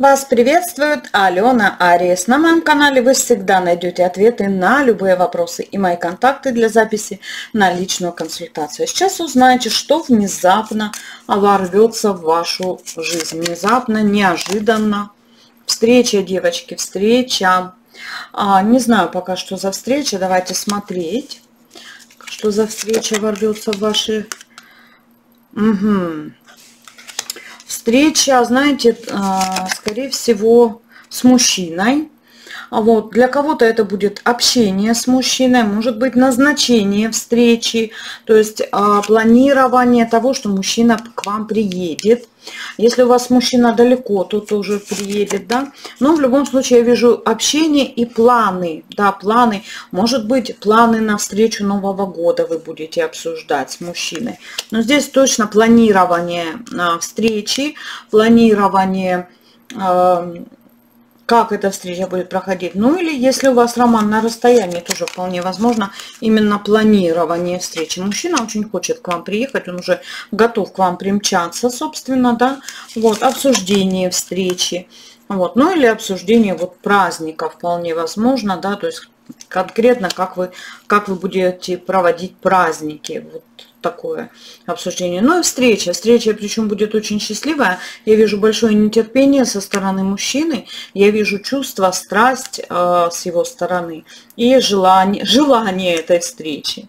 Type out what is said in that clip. Вас приветствует Алена Ариес. На моем канале вы всегда найдете ответы на любые вопросы и мои контакты для записи на личную консультацию. Сейчас узнаете, что внезапно ворвется в вашу жизнь. Внезапно, неожиданно. Встреча, девочки, встреча. Не знаю пока, что за встреча. Давайте смотреть, что за встреча ворвется в ваши... Встреча, знаете, скорее всего, с мужчиной. Вот. Для кого-то это будет общение с мужчиной, может быть, назначение встречи, то есть планирование того, что мужчина к вам приедет. Если у вас мужчина далеко, то тоже приедет, да. Но в любом случае я вижу общение и планы, да, планы. Может быть, планы на встречу Нового года вы будете обсуждать с мужчиной. Но здесь точно планирование встречи, планирование... как эта встреча будет проходить. Ну или если у вас роман на расстоянии, тоже вполне возможно именно планирование встречи. Мужчина очень хочет к вам приехать, он уже готов к вам примчаться, собственно, да. Вот, обсуждение встречи. Вот, ну или обсуждение вот праздника вполне возможно, да, то есть конкретно как вы будете проводить праздники, вот такое обсуждение. Ну и встреча, причем будет очень счастливая. Я вижу большое нетерпение со стороны мужчины, я вижу чувство, страсть с его стороны и желание этой встречи.